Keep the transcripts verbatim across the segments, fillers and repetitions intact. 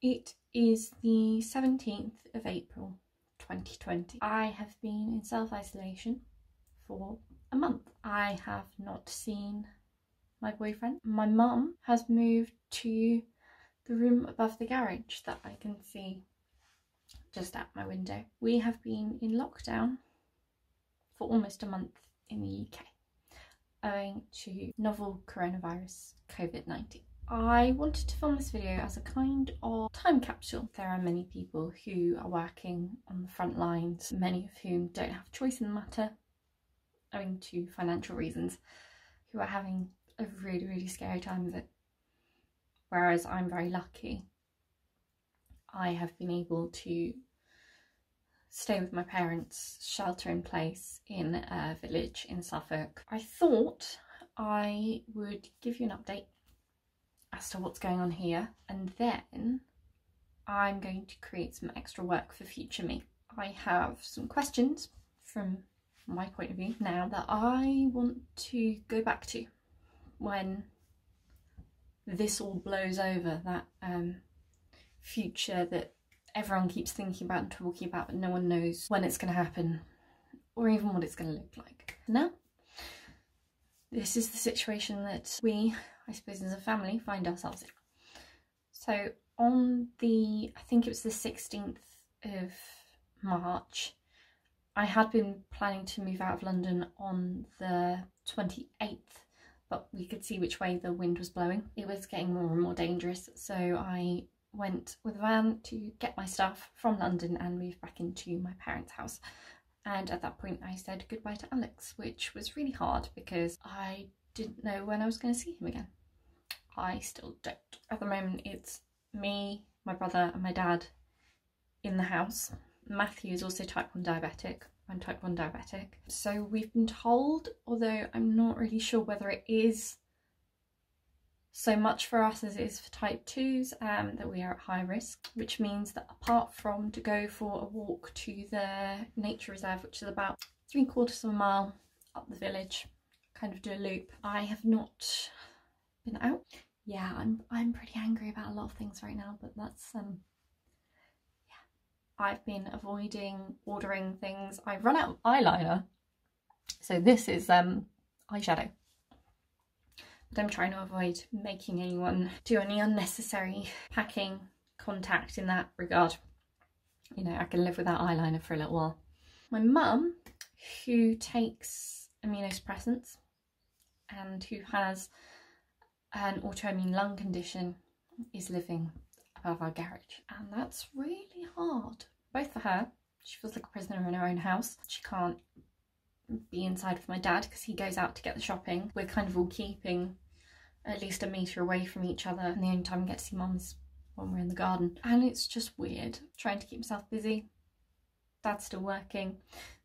It is the seventeenth of April twenty twenty. I have been in self-isolation for a month. I have not seen my boyfriend. My mum has moved to the room above the garage that I can see just out my window. We have been in lockdown for almost a month in the U K owing to novel coronavirus COVID nineteen. I wanted to film this video as a kind of time capsule. There are many people who are working on the front lines, many of whom don't have choice in the matter owing to financial reasons, who are having a really, really scary time of it. Whereas I'm very lucky. I have been able to stay with my parents, shelter in place in a village in Suffolk. I thought I would give you an update as to what's going on here, and then I'm going to create some extra work for future me. I have some questions from my point of view now that I want to go back to when this all blows over, that um, future that everyone keeps thinking about and talking about, but no one knows when it's going to happen or even what it's going to look like. Now, this is the situation that we, I suppose, as a family find ourselves in. So on the, I think it was the sixteenth of March, I had been planning to move out of London on the twenty-eighth, but we could see which way the wind was blowing. It was getting more and more dangerous, so I went with a van to get my stuff from London and move back into my parents' house. And at that point I said goodbye to Alex, which was really hard because I didn't know when I was going to see him again. I still don't. At the moment it's me, my brother and my dad in the house. Matthew is also type one diabetic. I'm type one diabetic. So we've been told, although I'm not really sure whether it is so much for us as it is for type twos, um, that we are at high risk, which means that apart from to go for a walk to the nature reserve, which is about three quarters of a mile up the village, kind of do a loop, I have not been out. Yeah, I'm, I'm pretty angry about a lot of things right now, but that's, um, yeah. I've been avoiding ordering things. I've run out of eyeliner. So this is um, eyeshadow. But I'm trying to avoid making anyone do any unnecessary packing contact in that regard. You know, I can live without eyeliner for a little while. My mum, who takes immunosuppressants and who has an autoimmune lung condition, is living above our garage. And that's really hard, both for her. She feels like a prisoner in her own house. She can't be inside with my dad because he goes out to get the shopping. We're kind of all keeping at least a metre away from each other, and the only time we get to see mum is when we're in the garden, and it's just weird trying to keep himself busy. Dad's still working,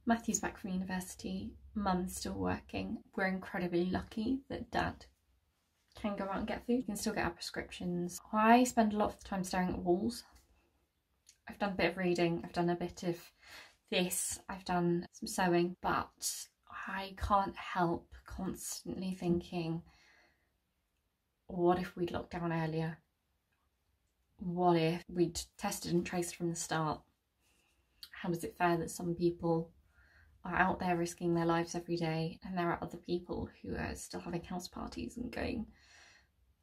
Matthew's back from university, mum's still working. We're incredibly lucky that dad can go out and get food. We can still get our prescriptions. I spend a lot of the time staring at walls. I've done a bit of reading, I've done a bit of this, I've done some sewing, but I can't help constantly thinking, what if we'd locked down earlier? What if we'd tested and traced from the start? How is it fair that some people are out there risking their lives every day and there are other people who are still having house parties and going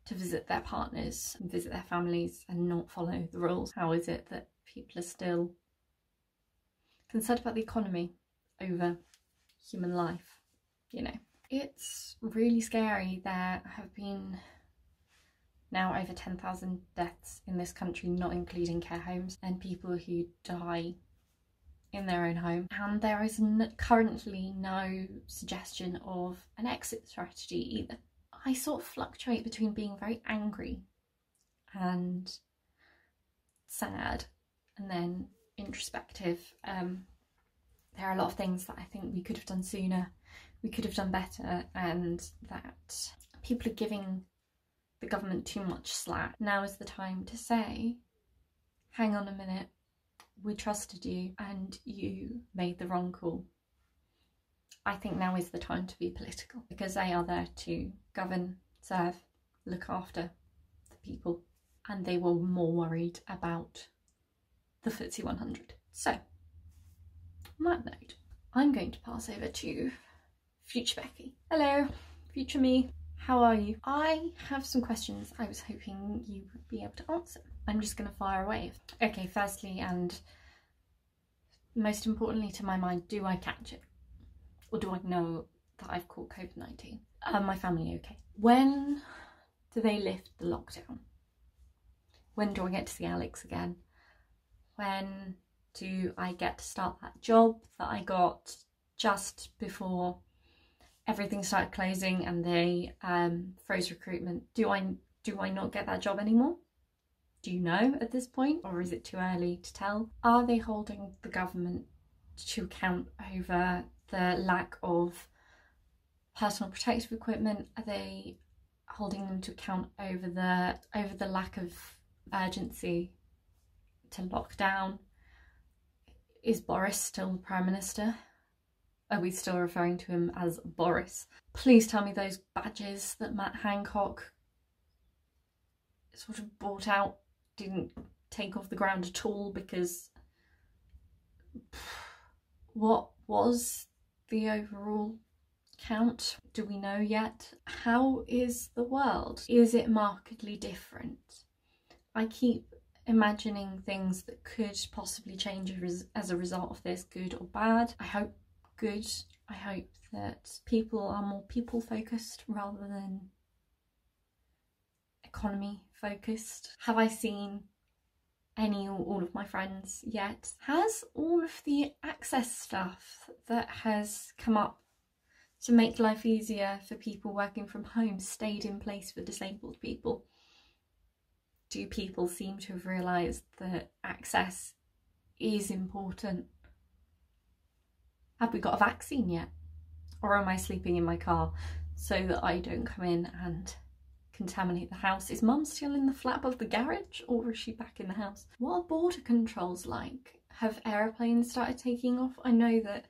to visit their partners and visit their families and not follow the rules? How is it that people are still concerned about the economy over human life? You know, it's really scary. There have been now over ten thousand deaths in this country, not including care homes and people who die in their own home, and there is currently no suggestion of an exit strategy either. I sort of fluctuate between being very angry and sad and then introspective. Um, there are a lot of things that I think we could have done sooner, we could have done better, and that people are giving the government too much slack. Now is the time to say, hang on a minute, we trusted you and you made the wrong call. I think now is the time to be political, because they are there to govern, serve, look after the people, and they were more worried about the F T S E one hundred. So on that note, I'm going to pass over to future Becky. Hello, future me. How are you? I have some questions I was hoping you would be able to answer. I'm just going to fire away. Okay, firstly, and most importantly to my mind, do I catch it? Or do I know that I've caught COVID nineteen? Are my family okay? When do they lift the lockdown? When do I get to see Alex again? When do I get to start that job that I got just before everything started closing and they um, froze recruitment? Do I, do I not get that job anymore? Do you know at this point, or is it too early to tell? Are they holding the government to account over the lack of personal protective equipment? Are they holding them to account over the over the lack of urgency to lock down? Is Boris still the Prime Minister? Are we still referring to him as Boris? Please tell me those badges that Matt Hancock sort of bought out didn't take off the ground at all, because pff, what was the overall count? Do we know yet? How is the world? Is it markedly different? I keep imagining things that could possibly change as a result of this, good or bad. I hope good. I hope that people are more people focused rather than economy focused. Have I seen any or all of my friends yet? Has all of the access stuff that has come up to make life easier for people working from home stayed in place for disabled people? Do people seem to have realised that access is important? Have we got a vaccine yet? Or am I sleeping in my car so that I don't come in and contaminate the house? Is mum still in the flat above the garage, or is she back in the house? What are border controls like? Have aeroplanes started taking off? I know that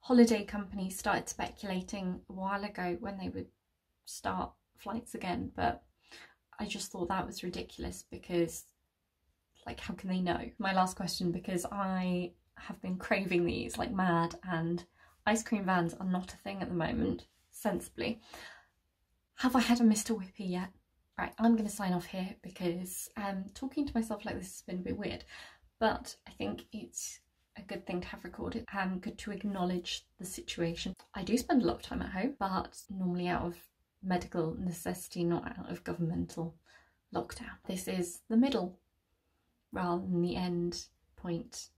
holiday companies started speculating a while ago when they would start flights again, but I just thought that was ridiculous, because like, how can they know? My last question, because I have been craving these like mad, and ice cream vans are not a thing at the moment, sensibly. Have I had a Mister Whippy yet? Right, I'm going to sign off here, because um, talking to myself like this has been a bit weird, but I think it's a good thing to have recorded and good to acknowledge the situation. I do spend a lot of time at home, but normally out of medical necessity, not out of governmental lockdown. This is the middle rather than the end point